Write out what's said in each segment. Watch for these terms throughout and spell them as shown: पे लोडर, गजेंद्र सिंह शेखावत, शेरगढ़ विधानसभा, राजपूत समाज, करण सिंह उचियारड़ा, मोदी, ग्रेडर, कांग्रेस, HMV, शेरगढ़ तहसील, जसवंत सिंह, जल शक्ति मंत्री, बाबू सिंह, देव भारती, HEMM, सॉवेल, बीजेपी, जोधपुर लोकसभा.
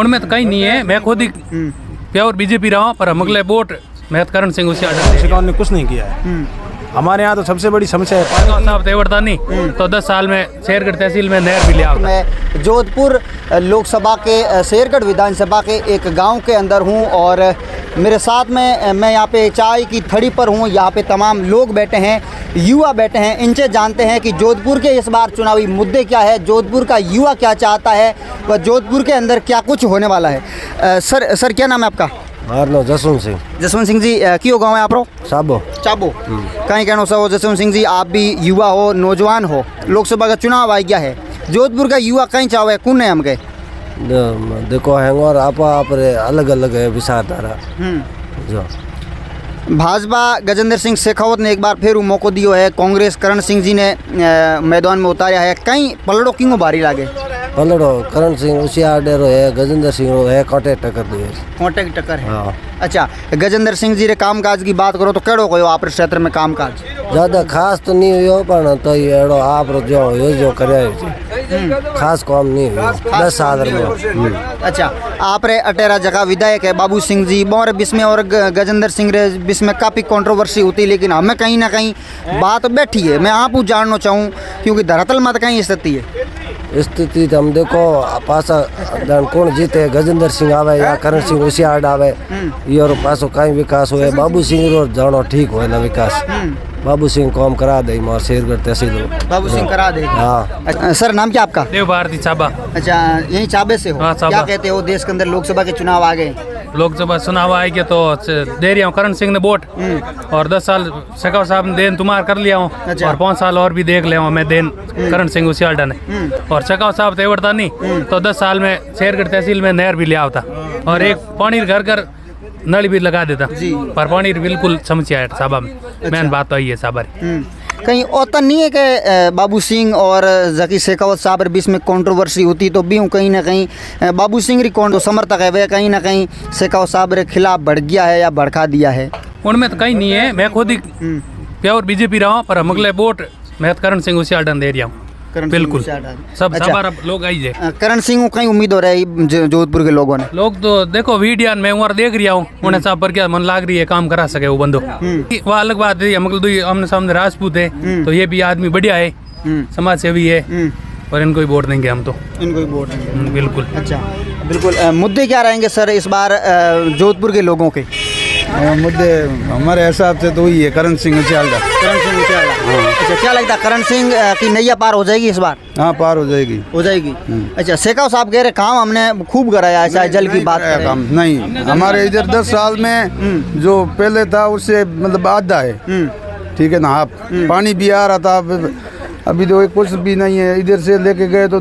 उनमें तो कहीं नहीं है। मैं खुद ही प्योर बीजेपी रहा हूँ, पर हम अगले वोट मैं करण सिंह उचियारड़ा ने कुछ नहीं किया है। हमारे यहाँ तो सबसे बड़ी समस्या है पानी। साहब तेवरता नहीं तो 10 साल में शेरगढ़ तहसील में नहर भी लिया। मैं जोधपुर लोकसभा के शेरगढ़ विधानसभा के एक गांव के अंदर हूँ और मेरे साथ में मैं यहाँ पे चाय की थड़ी पर हूँ। यहाँ पे तमाम लोग बैठे हैं, युवा बैठे हैं। इनसे जानते हैं कि जोधपुर के इस बार चुनावी मुद्दे क्या है, जोधपुर का युवा क्या चाहता है और जोधपुर के अंदर क्या कुछ होने वाला है। सर क्या नाम है आपका? मारनो जसवंत सिंह जी क्यों गाँव है आप रो? चाबो कहीं कहना सो। जसवंत सिंह जी आप भी युवा हो, नौजवान हो, लोकसभा का चुनाव आ गया है, जोधपुर का युवा कहीं चाहे कौन है हम गए देखो है और आप अलग अलग है विचारधारा जो भाजपा गजेंद्र सिंह शेखावत ने एक बार फिर मौको दियो है, कांग्रेस करण सिंह जी ने मैदान में उतारा है। कहीं पलड़ो क्यों भारी लागे? पलड़ो करण सिंह उचियारड़ा रो है, गजेंद्र सिंह रो है, कॉन्टेक्ट टक्कर है। हाँ। अच्छा, गजेंद्र सिंह जी रे कामकाज की बात करो तो कड़ो हो आप क्षेत्र में कामकाज ज्यादा खास तो नहीं हो, पर तो ये एड़ो आप रो जो करे खास काम नहीं हो 10 साल में। अच्छा, आप रे अटेरा जगह विधायक है बाबू सिंह जी, और इसमें और गजेंद्र सिंह रे इसमें काफ़ी कंट्रोवर्सी होती, लेकिन हमें कहीं ना कहीं बात बैठी है। मैं आप जानना चाहूँ क्योंकि धरातल में कहीं स्थिति है स्थिति तो हम देखो पासा कौन जीते, गजेंद्र सिंह आवे या करण सिंह उचियारड़ा आवे, ये पासो कहीं विकास हुए। बाबू सिंह रो जानो ठीक हुए ना विकास, बाबू सिंह काम करा दे मार शेरगढ़ तहसील बाबू सिंह करा दे। हाँ। अच्छा, सर नाम क्या आपका? देव भारती चाबा। अच्छा, यही चाबे से हो? हाँ, क्या कहते हो देश के अंदर लोकसभा के चुनाव आ गए, लोकसभा चुनाव आएंगे तो दे रहा हूँ करण सिंह ने वोट, और 10 साल शेखावत साहब ने देन तुम्हार कर लिया हूँ। अच्छा। और 5 साल और भी देख लिया हूँ मैं देन करण सिंह उचियारड़ा ने, और शेखावत साहब तेवरता नहीं तो 10 साल में शेरगढ़ तहसील में नहर भी लिया होता और एक पानी घर नल भी लगा देता, पर पानी बिल्कुल समस्या है साबा में। अच्छा। मैन बात तो यही है साबा कहीं औता नहीं है कि बाबू सिंह और जकी शेखावत साहब के बीच में कंट्रोवर्सी होती तो भी हूँ कहीं ना कहीं बाबू सिंह कौन समर्थक है वह कहीं ना कहीं शेखावत साहब के खिलाफ बढ़ गया है या भड़का दिया है। उनमें तो कहीं नहीं है। मैं खुद ही प्योर बीजेपी रहा हूँ, पर हम अगले वोट मैं करण सिंह उचियारड़ा दे रहा हूँ बिल्कुल सब। अच्छा, लोग आई है करण सिंह कहीं उम्मीद हो रही है जोधपुर के लोगों ने? लोग तो देखो वीडियो में और देख रहा हूँ उन्हें साहब पर क्या मन लाग रही है, काम करा सके वो बंदो वह अलग बात है। मतलब आमने सामने राजपूत है तो ये भी आदमी बढ़िया है, समाज सेवी है, और इनको ही वोट देंगे हम तो, इनको ही वोट देंगे बिल्कुल। अच्छा बिल्कुल, मुद्दे क्या रहेंगे सर इस बार जोधपुर के लोगों के? मुद्दे हमारे हिसाब से तो वही है करण सिंह उचियारड़ा। अच्छा, क्या लगता है करण सिंह की नैया पार हो जाएगी इस बार? हाँ, पार हो जाएगी। अच्छा, शेखावत साहब कह रहे काम हमने खूब कराया, चाहे जल की बात है काम नहीं हमारे इधर 10 साल में जो पहले था उससे मतलब आधा है, ठीक है ना। आप पानी भी आ रहा था, अभी तो कुछ भी नहीं है। इधर से लेके गए तो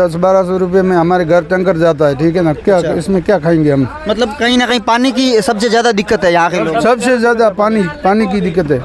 10-12 सौ रुपये में हमारे घर टंकर जाता है, ठीक है ना। क्या इसमें क्या खाएंगे हम? मतलब कहीं ना कहीं पानी की सबसे ज़्यादा दिक्कत है यहाँ के लोग, सबसे ज़्यादा पानी की दिक्कत है,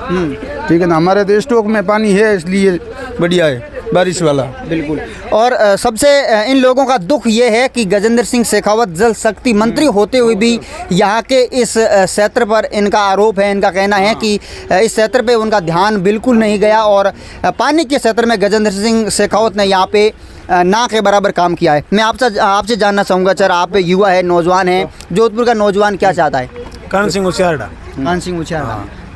ठीक है ना। हमारे तो स्टॉक में पानी है इसलिए बढ़िया है बारिश वाला बिल्कुल। और सबसे इन लोगों का दुख ये है कि गजेंद्र सिंह शेखावत जल शक्ति मंत्री होते हुए भी यहाँ के इस क्षेत्र पर इनका आरोप है, इनका कहना है कि इस क्षेत्र पे उनका ध्यान बिल्कुल नहीं गया और पानी के क्षेत्र में गजेंद्र सिंह शेखावत ने यहाँ पे ना के बराबर काम किया है। मैं आपसे जानना चाहूँगा सर, आप युवा है, नौजवान है, जोधपुर का नौजवान क्या चाहता है? करण सिंह उचियारड़ा।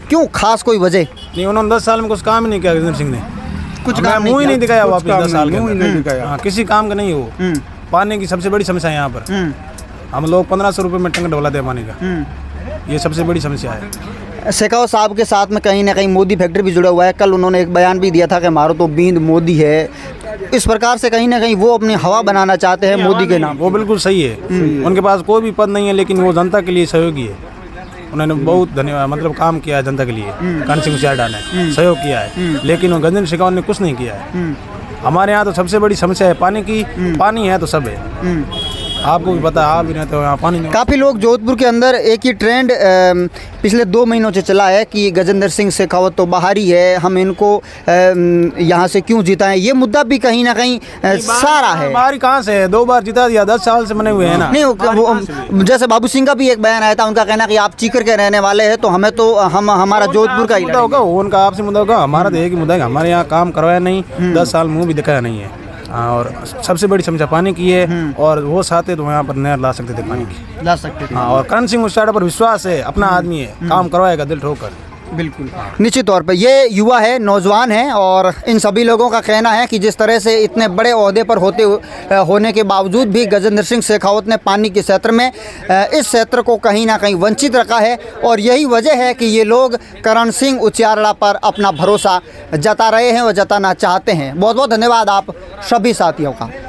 क्यों, खास कोई वजह नहीं? उन्होंने 10 साल में कुछ काम ही नहीं किया गजेंद्र सिंह ने, कुछ काम मुँह ही नहीं दिखाया वापस 10 साल के अंदर। हाँ, किसी काम का नहीं हो। पानी की सबसे बड़ी समस्या है यहाँ पर, हम लोग 1500 रुपये में टंग डोला दे पानी का, ये सबसे बड़ी समस्या है। शेखावत साहब के साथ में कहीं ना कहीं मोदी फैक्टर भी जुड़ा हुआ है। कल उन्होंने एक बयान भी दिया था कि हमारा तो बींद मोदी है, इस प्रकार से कहीं ना कहीं वो अपनी हवा बनाना चाहते हैं मोदी के नाम। वो बिल्कुल सही है, उनके पास कोई भी पद नहीं है, लेकिन वो जनता के लिए सहयोगी है। उन्होंने बहुत धन्यवाद मतलब काम किया है जनता के लिए, करण सिंह उचियारड़ा ने सहयोग किया है, लेकिन गजेंद्र शेखावत ने कुछ नहीं किया है। हमारे यहाँ तो सबसे बड़ी समस्या है पानी की, पानी है तो सब है, आपको भी पता है, आप भी रहते हो यहाँ। पानी काफ़ी लोग जोधपुर के अंदर एक ही ट्रेंड पिछले 2 महीनों से चला है कि गजेंद्र सिंह शेखावत तो बाहरी है, हम इनको यहाँ से क्यों जीता है, ये मुद्दा भी कहीं ना कहीं सारा है। बाहरी कहाँ से है, 2 बार जीता दिया, 10 साल से बने हुए हैं ना। नहीं, जैसे बाबू सिंह का भी एक बयान आया था, उनका कहना कि आप चीकर के रहने वाले हैं तो हमें तो हमारा जोधपुर का ही मुद्दा होगा, उनका आपसे मुद्दा होगा, हमारा तो एक ही मुद्दा है। हमारे यहाँ काम करवाया नहीं, 10 साल मुँह भी दिखाया नहीं है, और सबसे बड़ी क्षमता पानी की है और वो चाहते तो यहाँ पर नहर ला सकते थे, पानी की ला सकते थे। और करण सिंह उचियारड़ा पर विश्वास है, अपना आदमी है, काम करवाएगा दिल ठोक कर। बिल्कुल निश्चित तौर पर ये युवा है, नौजवान है और इन सभी लोगों का कहना है कि जिस तरह से इतने बड़े ओहदे पर होने के बावजूद भी गजेंद्र सिंह शेखावत ने पानी के क्षेत्र में इस क्षेत्र को कहीं ना कहीं वंचित रखा है और यही वजह है कि ये लोग करण सिंह उचियारड़ा पर अपना भरोसा जता रहे हैं और जताना चाहते हैं। बहुत बहुत धन्यवाद आप सभी साथियों का।